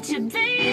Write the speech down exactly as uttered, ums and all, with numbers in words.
Today.